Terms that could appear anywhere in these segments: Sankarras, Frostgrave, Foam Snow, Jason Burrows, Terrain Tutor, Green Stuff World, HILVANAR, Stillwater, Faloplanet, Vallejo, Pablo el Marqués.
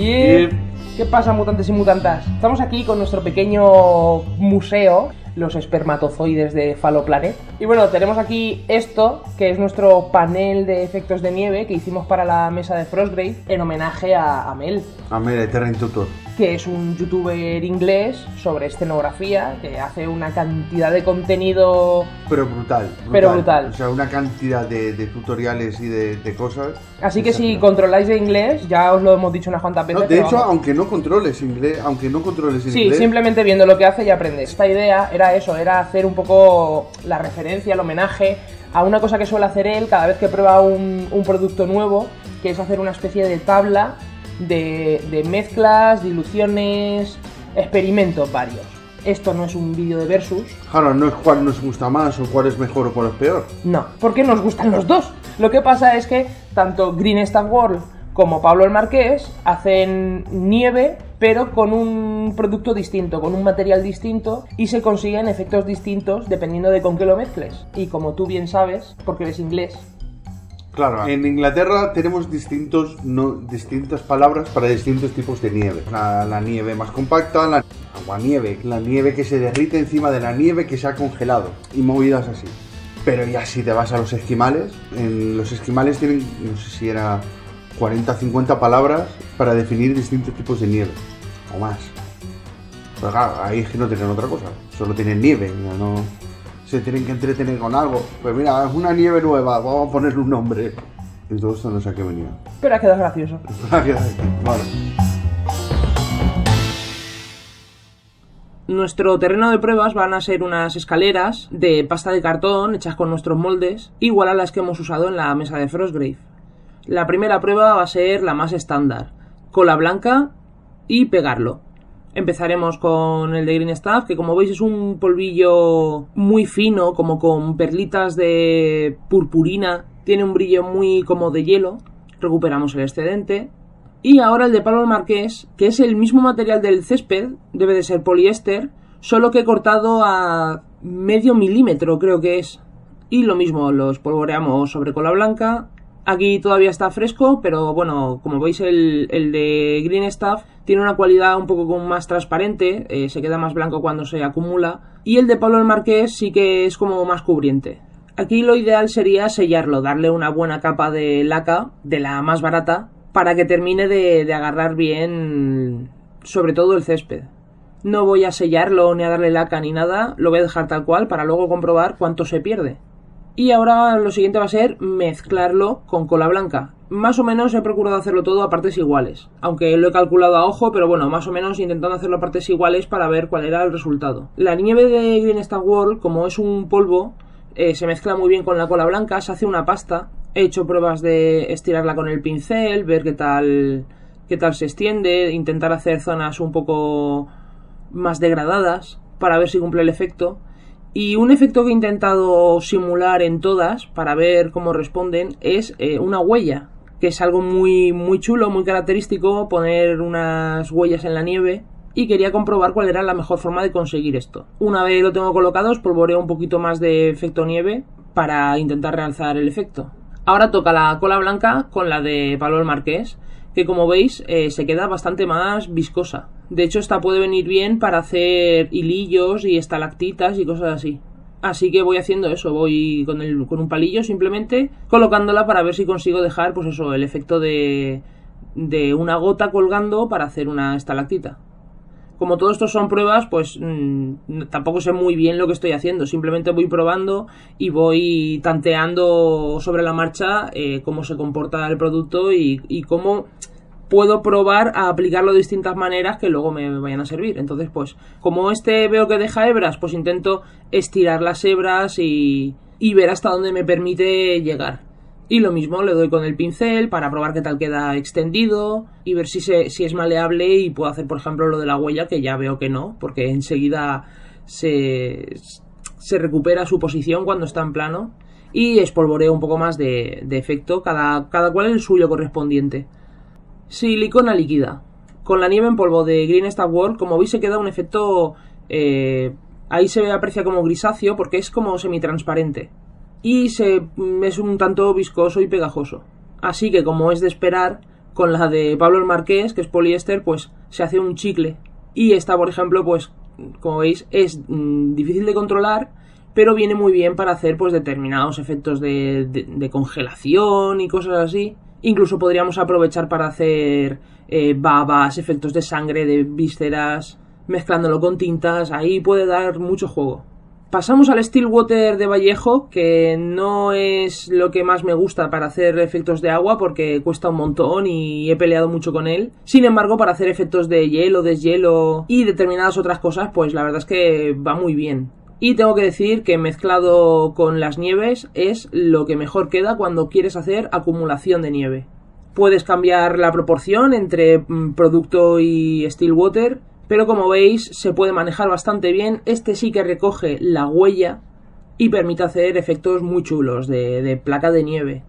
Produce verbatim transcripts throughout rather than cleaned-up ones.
Yeah. Yeah. ¿Qué pasa, mutantes y mutantas? Estamos aquí con nuestro pequeño museo, los espermatozoides de Faloplanet. Y bueno, tenemos aquí esto, que es nuestro panel de efectos de nieve que hicimos para la mesa de Frostgrave en homenaje a Mel. A Mel de Terrain Tutor, que es un youtuber inglés sobre escenografía, que hace una cantidad de contenido... Pero brutal. brutal. Pero brutal. O sea, una cantidad de, de tutoriales y de, de cosas. Así que si controláis de inglés, ya os lo hemos dicho unas cuantas veces. No, de hecho, vamos. aunque no controles inglés, aunque no controles inglés... Sí, simplemente viendo lo que hace ya aprendes. Esta idea era eso, era hacer un poco la referencia, el homenaje a una cosa que suele hacer él cada vez que prueba un, un producto nuevo, que es hacer una especie de tabla De, de mezclas, diluciones, experimentos varios. Esto no es un vídeo de versus. Claro, no es cuál nos gusta más o cuál es mejor o cuál es peor. No, porque nos gustan los dos. Lo que pasa es que tanto Green Stuff World como Pablo el Marqués hacen nieve, pero con un producto distinto, con un material distinto, y se consiguen efectos distintos dependiendo de con qué lo mezcles. Y como tú bien sabes, porque eres inglés... Claro, en Inglaterra tenemos distintos, no, distintas palabras para distintos tipos de nieve. La, la nieve más compacta, la aguanieve, la nieve que se derrite encima de la nieve que se ha congelado y movidas así. Pero ya si te vas a los esquimales, en los esquimales tienen, no sé si era cuarenta o cincuenta palabras para definir distintos tipos de nieve, o más. Pero claro, ahí es que no tienen otra cosa, solo tienen nieve, no... se tienen que entretener con algo. Pues mira, es una nieve nueva, vamos a ponerle un nombre. Y todo esto no sé a qué venía. Pero ha quedado gracioso. Ha quedado vale. Nuestro terreno de pruebas van a ser unas escaleras de pasta de cartón hechas con nuestros moldes, igual a las que hemos usado en la mesa de Frostgrave. La primera prueba va a ser la más estándar, cola blanca y pegarlo. Empezaremos con el de Green Stuff, que como veis es un polvillo muy fino, como con perlitas de purpurina. Tiene un brillo muy como de hielo. Recuperamos el excedente. Y ahora el de Pablo el Marqués, que es el mismo material del césped, debe de ser poliéster, solo que he cortado a medio milímetro, creo que es. Y lo mismo, los polvoreamos sobre cola blanca. Aquí todavía está fresco, pero bueno, como veis el, el de Green Stuff tiene una cualidad un poco más transparente, eh, se queda más blanco cuando se acumula. Y el de Pablo el Marqués sí que es como más cubriente. Aquí lo ideal sería sellarlo, darle una buena capa de laca, de la más barata, para que termine de, de agarrar bien, sobre todo el césped. No voy a sellarlo ni a darle laca ni nada, lo voy a dejar tal cual para luego comprobar cuánto se pierde. Y ahora lo siguiente va a ser mezclarlo con cola blanca. Más o menos he procurado hacerlo todo a partes iguales, aunque lo he calculado a ojo, pero bueno, más o menos intentando hacerlo a partes iguales para ver cuál era el resultado. La nieve de Green Stuff World, como es un polvo, eh, se mezcla muy bien con la cola blanca, se hace una pasta. He hecho pruebas de estirarla con el pincel, ver qué tal, qué tal se extiende, intentar hacer zonas un poco más degradadas para ver si cumple el efecto. Y un efecto que he intentado simular en todas, para ver cómo responden, es eh, una huella, que es algo muy, muy chulo, muy característico, poner unas huellas en la nieve, y quería comprobar cuál era la mejor forma de conseguir esto. Una vez lo tengo colocado, espolvoreo un poquito más de efecto nieve para intentar realzar el efecto. Ahora toca la cola blanca con la de Pablo el Marqués, que como veis eh, se queda bastante más viscosa. De hecho, esta puede venir bien para hacer hilillos y estalactitas y cosas así. Así que voy haciendo eso, voy con, el, con un palillo simplemente colocándola para ver si consigo dejar, pues eso, el efecto de, de una gota colgando para hacer una estalactita. Como todo esto son pruebas, pues mmm, tampoco sé muy bien lo que estoy haciendo. Simplemente voy probando y voy tanteando sobre la marcha eh, cómo se comporta el producto y, y cómo puedo probar a aplicarlo de distintas maneras que luego me vayan a servir. Entonces, pues, como este veo que deja hebras, pues intento estirar las hebras y, y ver hasta dónde me permite llegar. Y lo mismo le doy con el pincel para probar qué tal queda extendido y ver si, se, si es maleable y puedo hacer, por ejemplo, lo de la huella, que ya veo que no, porque enseguida se, se recupera su posición cuando está en plano. Y espolvoreo un poco más de, de efecto, cada, cada cual el suyo correspondiente. Silicona líquida. Con la nieve en polvo de Green Stuff World, como veis, se queda un efecto... Eh, ahí se aprecia como grisáceo porque es como semitransparente. Y se, es un tanto viscoso y pegajoso. Así que, como es de esperar, con la de Pablo el Marqués, que es poliéster, pues se hace un chicle. Y esta, por ejemplo, pues como veis, es mmm, difícil de controlar, pero viene muy bien para hacer pues determinados efectos de, de, de congelación y cosas así. Incluso podríamos aprovechar para hacer eh, babas, efectos de sangre, de vísceras, mezclándolo con tintas. Ahí puede dar mucho juego. Pasamos al Stillwater de Vallejo, que no es lo que más me gusta para hacer efectos de agua porque cuesta un montón y he peleado mucho con él. Sin embargo, para hacer efectos de hielo, deshielo y determinadas otras cosas, pues la verdad es que va muy bien. Y tengo que decir que mezclado con las nieves es lo que mejor queda cuando quieres hacer acumulación de nieve. Puedes cambiar la proporción entre producto y Stillwater, pero como veis se puede manejar bastante bien. Este sí que recoge la huella y permite hacer efectos muy chulos de, de placa de nieve.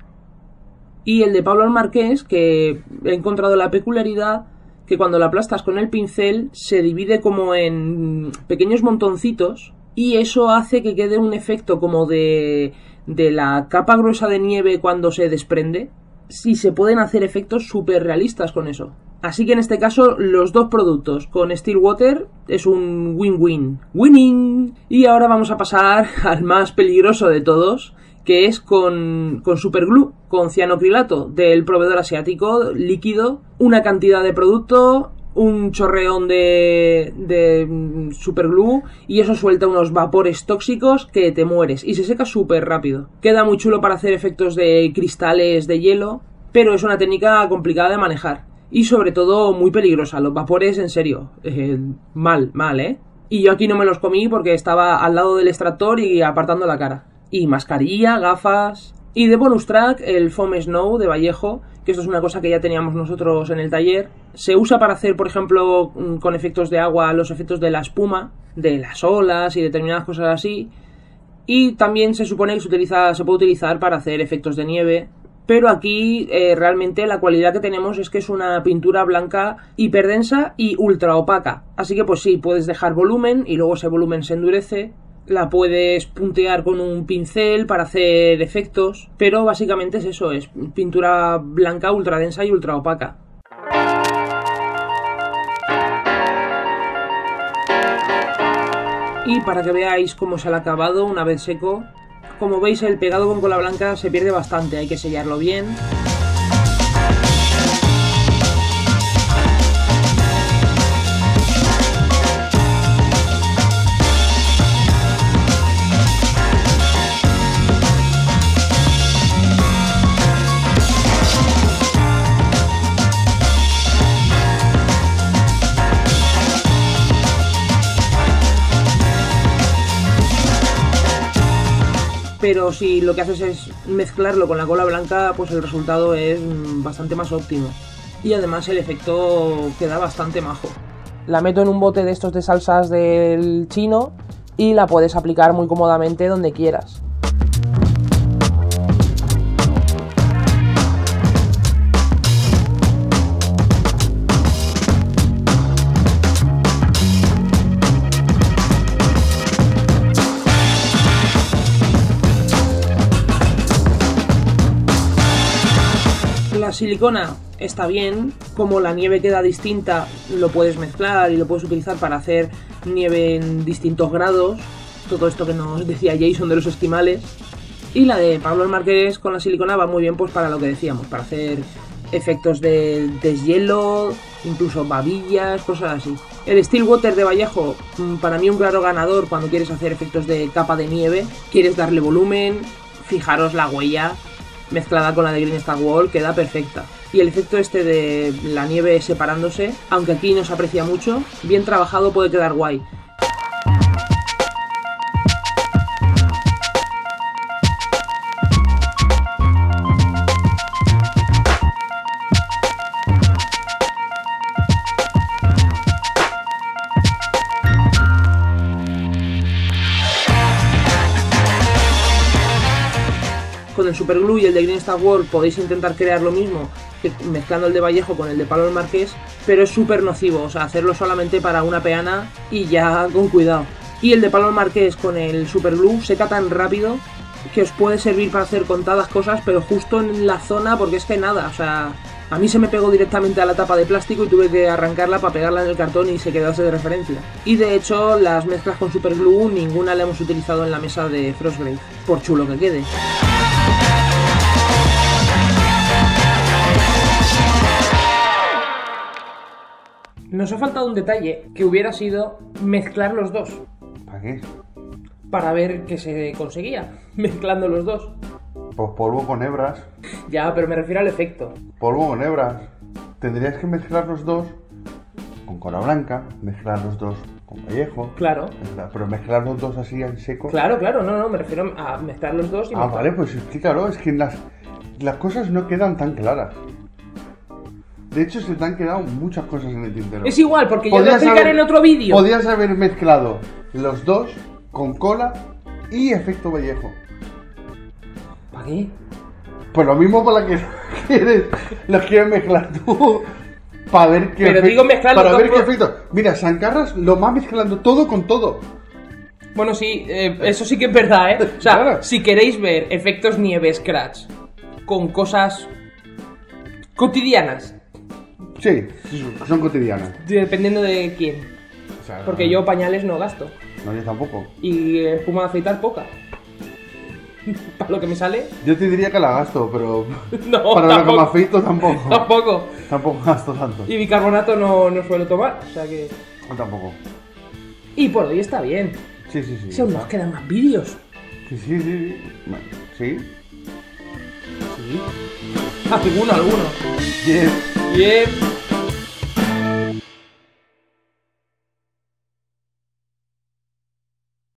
Y el de Pablo el Marqués, que he encontrado la peculiaridad que cuando lo aplastas con el pincel se divide como en pequeños montoncitos, y eso hace que quede un efecto como de, de la capa gruesa de nieve cuando se desprende. Sí, se pueden hacer efectos súper realistas con eso. Así que en este caso los dos productos con Stillwater es un win-win. ¡Winning! Y ahora vamos a pasar al más peligroso de todos, que es con, con superglue, con cianocrilato del proveedor asiático, líquido, una cantidad de producto, un chorreón de, de superglue, y eso suelta unos vapores tóxicos que te mueres y se seca súper rápido. Queda muy chulo para hacer efectos de cristales de hielo, pero es una técnica complicada de manejar. Y sobre todo muy peligrosa, los vapores en serio, eh, mal, mal, ¿eh? Y yo aquí no me los comí porque estaba al lado del extractor y apartando la cara. Y mascarilla, gafas. Y de bonus track el Foam Snow de Vallejo, que esto es una cosa que ya teníamos nosotros en el taller. Se usa para hacer, por ejemplo, con efectos de agua, los efectos de la espuma, de las olas y determinadas cosas así. Y también se supone que se, utiliza, se puede utilizar para hacer efectos de nieve. Pero aquí eh, realmente la cualidad que tenemos es que es una pintura blanca hiperdensa y ultra opaca. Así que pues sí, puedes dejar volumen y luego ese volumen se endurece. La puedes puntear con un pincel para hacer efectos. Pero básicamente es eso, es pintura blanca ultra densa y ultra opaca. Y para que veáis cómo es el acabado una vez seco. Como veis, el pegado con cola blanca se pierde bastante, hay que sellarlo bien. Pero si lo que haces es mezclarlo con la cola blanca, pues el resultado es bastante más óptimo. Y además el efecto queda bastante majo. La meto en un bote de estos de salsas del chino y la puedes aplicar muy cómodamente donde quieras. La silicona está bien, como la nieve queda distinta lo puedes mezclar y lo puedes utilizar para hacer nieve en distintos grados, todo esto que nos decía Jason de los esquimales. Y la de Pablo el Marqués con la silicona va muy bien pues para lo que decíamos, para hacer efectos de deshielo, incluso babillas, cosas así. El Stillwater de Vallejo, para mí un claro ganador cuando quieres hacer efectos de capa de nieve, quieres darle volumen, fijaros la huella mezclada con la de Green Stuff World, queda perfecta. Y el efecto este de la nieve separándose, aunque aquí no se aprecia mucho, bien trabajado puede quedar guay. Con el superglue y el de Green Stuff World podéis intentar crear lo mismo, que mezclando el de Vallejo con el de Pablo el Marqués, pero es súper nocivo, o sea, hacerlo solamente para una peana y ya con cuidado. Y el de Pablo el Marqués con el superglue seca tan rápido que os puede servir para hacer contadas cosas, pero justo en la zona, porque es que nada, o sea, A mí se me pegó directamente a la tapa de plástico y tuve que arrancarla para pegarla en el cartón y se quedase de referencia. Y de hecho, las mezclas con superglue ninguna la hemos utilizado en la mesa de Frostgrave, por chulo que quede. Nos ha faltado un detalle que hubiera sido mezclar los dos. ¿Para qué? Para ver qué se conseguía mezclando los dos. Pues polvo con hebras. Ya, pero me refiero al efecto. Polvo con hebras. Tendrías que mezclar los dos con cola blanca, mezclar los dos con Vallejo. Claro. Mezclar, pero mezclar los dos así en seco. Claro, claro, no, no, me refiero a mezclar los dos y... Ah, vale, pues explícalo, es que las, las cosas no quedan tan claras. De hecho, se te han quedado muchas cosas en el tintero. Es igual, porque yo lo explicaré en otro vídeo. Podrías haber mezclado los dos con cola y efecto Vallejo. ¿Para qué? Pues lo mismo para la que quieres, los quieres mezclar tú. Para ver qué... Pero efecto, digo mezclarlo para ver qué por... efecto. Mira, San Carras lo va mezclando todo con todo. Bueno, sí, eh, eso sí que es verdad, ¿eh? O sea, claro. Si queréis ver efectos nieve scratch con cosas cotidianas. Sí, son cotidianas. Dependiendo de quién. O sea, porque yo pañales no gasto. No, yo tampoco. Y espuma de afeitar poca. Para lo que me sale. Yo te diría que la gasto, pero... No, para lo que me afeito tampoco. Tampoco. Tampoco gasto tanto. Y bicarbonato no, no suelo tomar, o sea que... No, tampoco. Y por hoy está bien. Sí, sí, sí. Si aún nos quedan más vídeos. Sí, sí, sí. ¿Sí? Sí. Alguno, alguno. Bien. Yeah. Bien. Yeah.